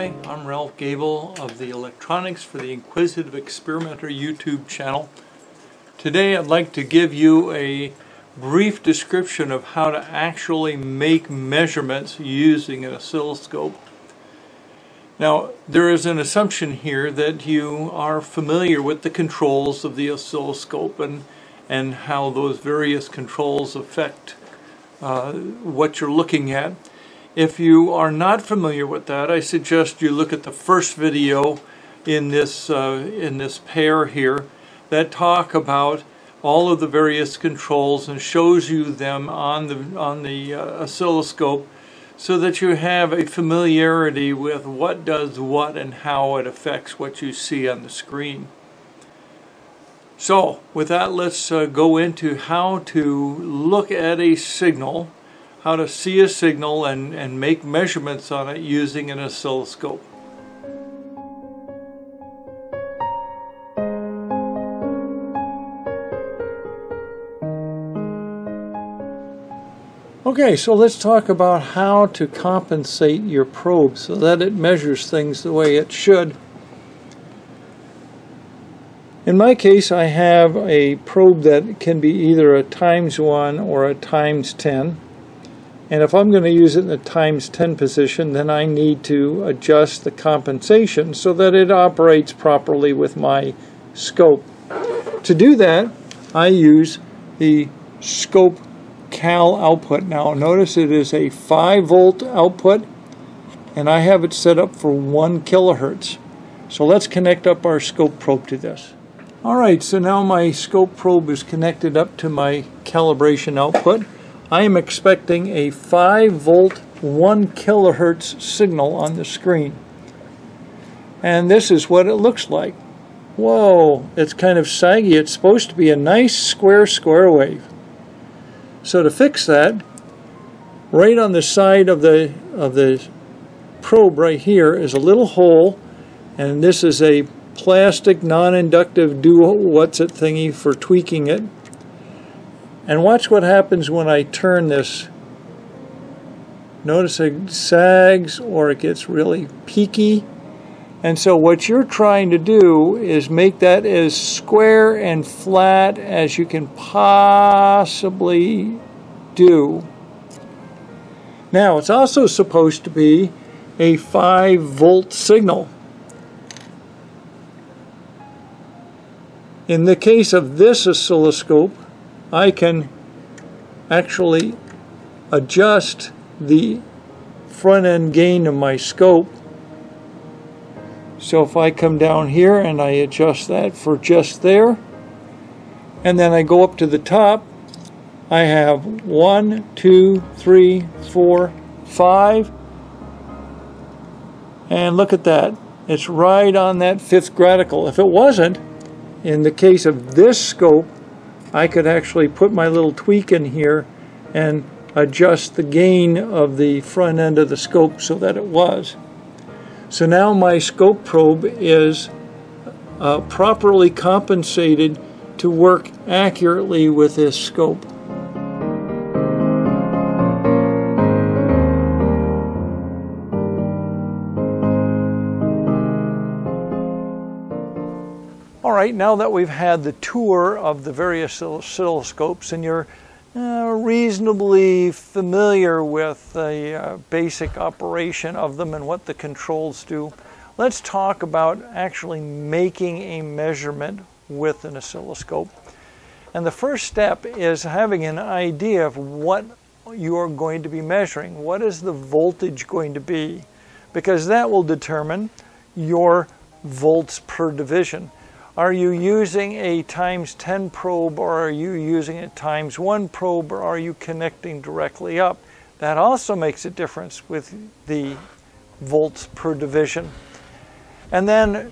Hi, I'm Ralph Gabel of the Electronics for the Inquisitive Experimenter YouTube channel. Today I'd like to give you a brief description of how to actually make measurements using an oscilloscope. Now, there is an assumption here that you are familiar with the controls of the oscilloscope and how those various controls affect what you're looking at. If you are not familiar with that, I suggest you look at the first video in this pair here that talk about all of the various controls and shows you them on the oscilloscope, so that you have a familiarity with what does what and how it affects what you see on the screen. So, with that, let's go into how to look at a signal, how to see a signal and make measurements on it using an oscilloscope. Okay, so let's talk about how to compensate your probe so that it measures things the way it should. In my case, I have a probe that can be either a ×1 or a ×10. And if I'm going to use it in the ×10 position, then I need to adjust the compensation so that it operates properly with my scope. To do that, I use the scope cal output. Now notice it is a 5-volt output, and I have it set up for 1 kilohertz. So let's connect up our scope probe to this. Alright, so now my scope probe is connected up to my calibration output. I am expecting a 5-volt, 1 kilohertz signal on the screen. And this is what it looks like. Whoa, it's kind of saggy. It's supposed to be a nice square wave. So to fix that, right on the side of the probe right here is a little hole, and this is a plastic non-inductive do-what's-it thingy for tweaking it. And watch what happens when I turn this. Notice it sags or it gets really peaky. And so what you're trying to do is make that as square and flat as you can possibly do. Now, it's also supposed to be a 5-volt signal. In the case of this oscilloscope, I can actually adjust the front end gain of my scope. So if I come down here and I adjust that for just there, and then I go up to the top, I have 1, 2, 3, 4, 5, and look at that. It's right on that 5th gradical. If it wasn't, in the case of this scope, I could actually put my little tweak in here and adjust the gain of the front end of the scope so that it was. So now my scope probe is properly compensated to work accurately with this scope. Alright, now that we've had the tour of the various oscilloscopes and you're reasonably familiar with the basic operation of them and what the controls do, let's talk about actually making a measurement with an oscilloscope. And the first step is having an idea of what you are going to be measuring. What is the voltage going to be? Because that will determine your volts per division. Are you using a ×10 probe, or are you using a ×1 probe, or are you connecting directly up? That also makes a difference with the volts per division. And then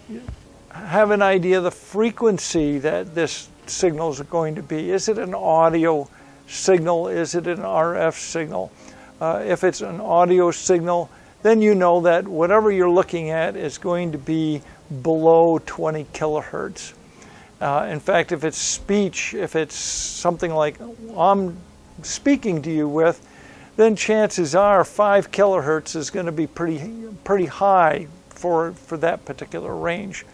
have an idea of the frequency that this signal is going to be. Is it an audio signal? Is it an RF signal? If it's an audio signal, then you know that whatever you're looking at is going to be below 20 kilohertz. In fact, if it's speech, if it's something like I'm speaking to you with, then chances are 5 kilohertz is going to be pretty high for that particular range.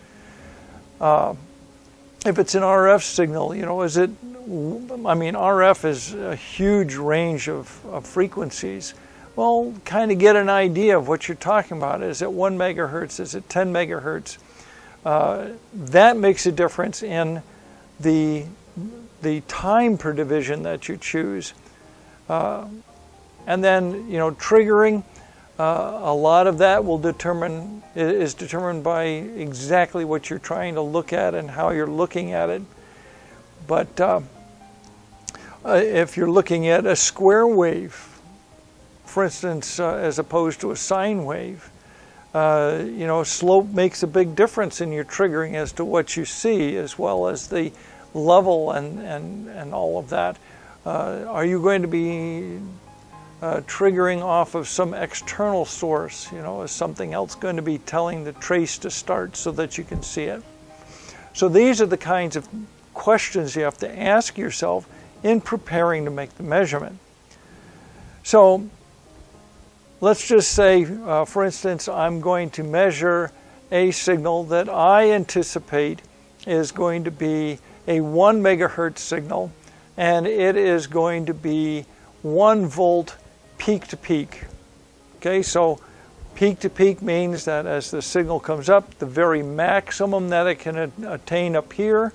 If it's an RF signal, you know, is it, I mean, RF is a huge range of frequencies. Well, kind of get an idea of what you're talking about. Is it 1 megahertz? Is it 10 megahertz? That makes a difference in the time per division that you choose. And then, you know, triggering, a lot of that will determine, is determined by exactly what you're trying to look at and how you're looking at it. But if you're looking at a square wave, for instance, as opposed to a sine wave, you know, slope makes a big difference in your triggering as to what you see, as well as the level and all of that. Are you going to be triggering off of some external source? You know, is something else going to be telling the trace to start so that you can see it? So these are the kinds of questions you have to ask yourself in preparing to make the measurement. So let's just say, for instance, I'm going to measure a signal that I anticipate is going to be a 1 megahertz signal, and it is going to be 1 volt peak to peak. Okay, so peak to peak means that as the signal comes up, the very maximum that it can attain up here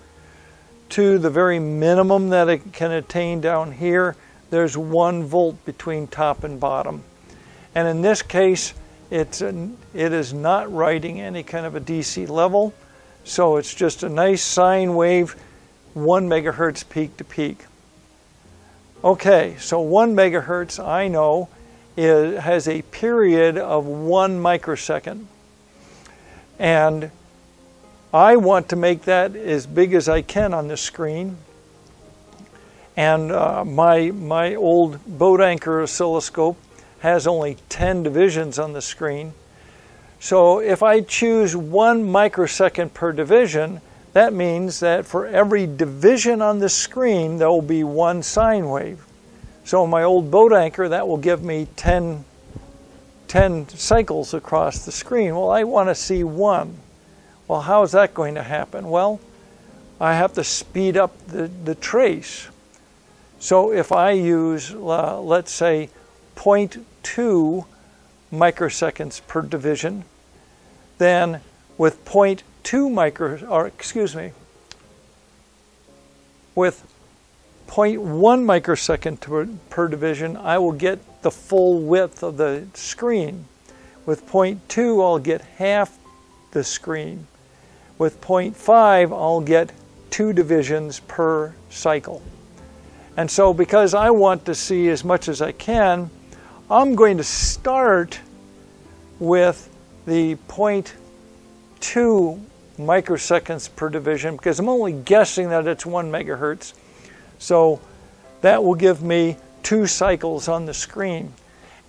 to the very minimum that it can attain down here, there's 1 volt between top and bottom. And in this case, it is not writing any kind of a DC level, so it's just a nice sine wave, 1 megahertz peak to peak. Okay, so 1 megahertz, I know, has a period of 1 microsecond. And I want to make that as big as I can on this screen. And my old boat anchor oscilloscope has only 10 divisions on the screen. So if I choose 1 microsecond per division, that means that for every division on the screen, there will be 1 sine wave. So my old boat anchor, that will give me 10 cycles across the screen. Well, I want to see 1. Well, how is that going to happen? Well, I have to speed up the trace. So if I use, let's say, 0.2 microseconds per division, then with 0.1 microsecond per division, I will get the full width of the screen. With 0.2, I'll get half the screen. With 0.5, I'll get 2 divisions per cycle. And so because I want to see as much as I can, I'm going to start with the 0.2 microseconds per division, because I'm only guessing that it's 1 megahertz. So that will give me 2 cycles on the screen.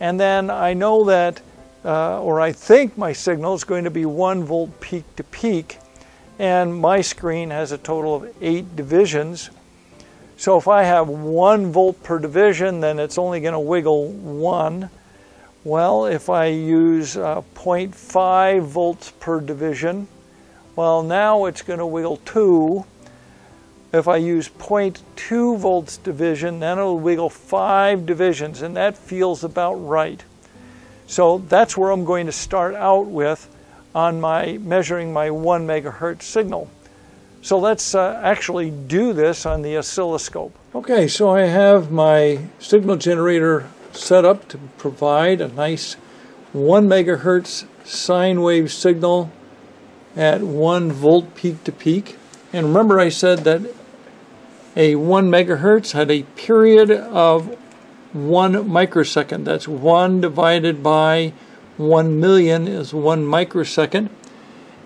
And then I know that, or I think my signal is going to be 1 volt peak to peak, and my screen has a total of 8 divisions. So if I have 1 volt per division, then it's only going to wiggle 1. Well, if I use 0.5 volts per division, well, now it's going to wiggle 2. If I use 0.2 volts division, then it'll wiggle 5 divisions, and that feels about right. So that's where I'm going to start out with on my measuring my 1 megahertz signal. So let's actually do this on the oscilloscope. Okay, so I have my signal generator set up to provide a nice 1 megahertz sine wave signal at 1 volt peak to peak. And remember I said that a 1 megahertz had a period of 1 microsecond. That's 1 divided by 1,000,000 is 1 microsecond.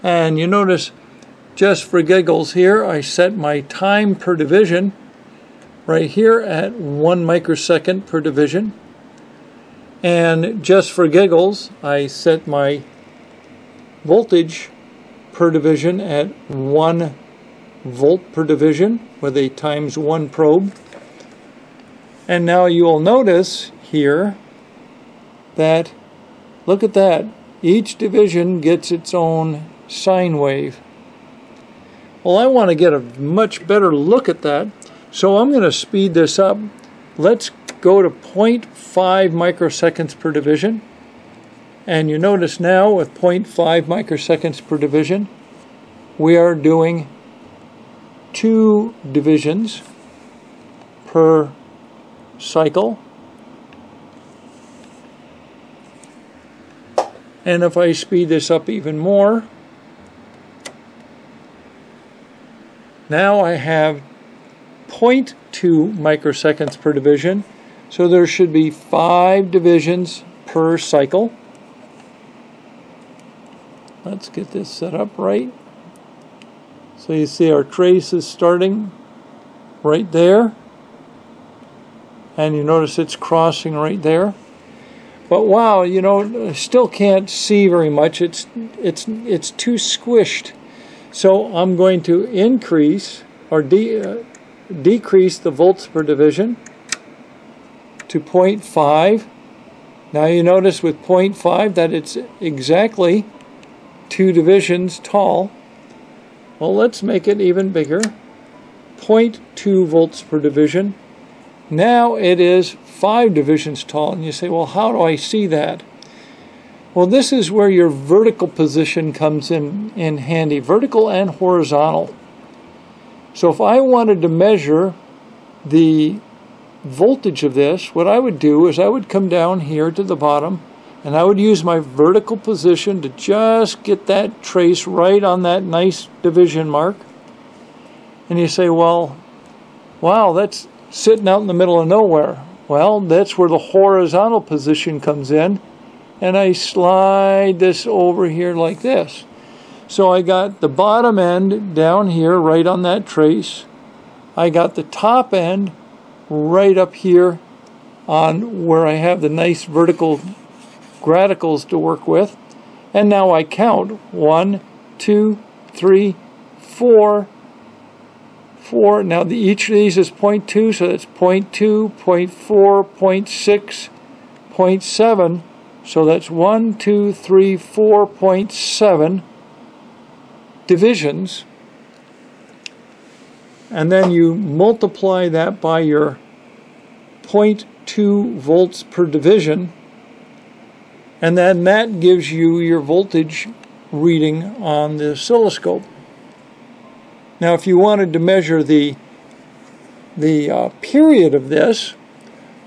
And you notice, just for giggles here, I set my time per division right here at 1 microsecond per division. And just for giggles, I set my voltage per division at 1 volt per division with a ×1 probe. And now you will notice here that, look at that, Each division gets its own sine wave. Well, I want to get a much better look at that, so I'm going to speed this up. Let's go to 0.5 microseconds per division. And you notice now with 0.5 microseconds per division, we are doing 2 divisions per cycle. And if I speed this up even more, now I have 0.2 microseconds per division. So there should be 5 divisions per cycle. Let's get this set up right. So you see our trace is starting right there. And you notice it's crossing right there. But wow, you know, I still can't see very much. It's too squished. So I'm going to increase or decrease the volts per division to 0.5. Now you notice with 0.5 that it's exactly 2 divisions tall. Well, let's make it even bigger. 0.2 volts per division. Now it is 5 divisions tall. And you say, well, how do I see that? Well, this is where your vertical position comes in handy, vertical and horizontal. So if I wanted to measure the voltage of this, what I would do is I would come down here to the bottom, and I would use my vertical position to just get that trace right on that nice division mark. And you say, well, wow, that's sitting out in the middle of nowhere. Well, that's where the horizontal position comes in, and I slide this over here like this. So I got the bottom end down here right on that trace. I got the top end right up here on where I have the nice vertical graticals to work with. And now I count 1, 2, 3, 4. Now each of these is 0.2, so that's 0.2, 0.4, 0.6, 0.7. So that's 1, 2, 3, 4, 0.7 divisions. And then you multiply that by your 0.2 volts per division. And then that gives you your voltage reading on the oscilloscope. Now, if you wanted to measure the period of this,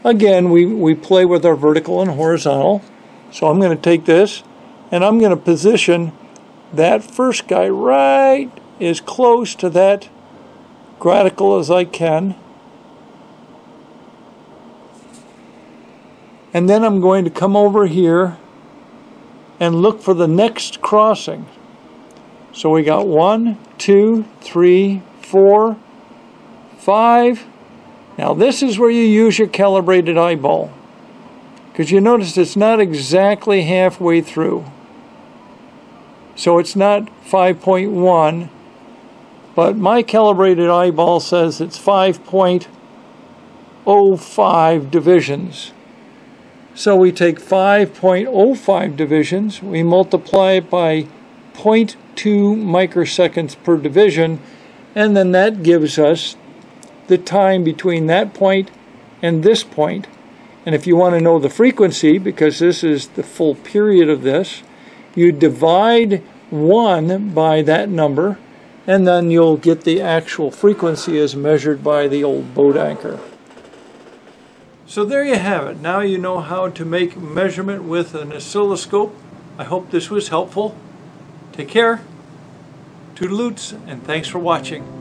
again, we play with our vertical and horizontal. So I'm going to take this, and I'm going to position that first guy right as close to that gratical as I can. And then I'm going to come over here and look for the next crossing. So we got 1, 2, 3, 4, 5. Now this is where you use your calibrated eyeball, because you notice it's not exactly halfway through. So it's not 5.1, but my calibrated eyeball says it's 5.05 divisions. So we take 5.05 divisions, we multiply it by 0.2 microseconds per division, and then that gives us the time between that point and this point. And if you want to know the frequency, because this is the full period of this, you divide 1 by that number, and then you'll get the actual frequency as measured by the old boat anchor. So there you have it. Now you know how to make measurement with an oscilloscope. I hope this was helpful. Take care, toodaloots, and thanks for watching.